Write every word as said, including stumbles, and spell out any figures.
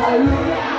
Hallelujah.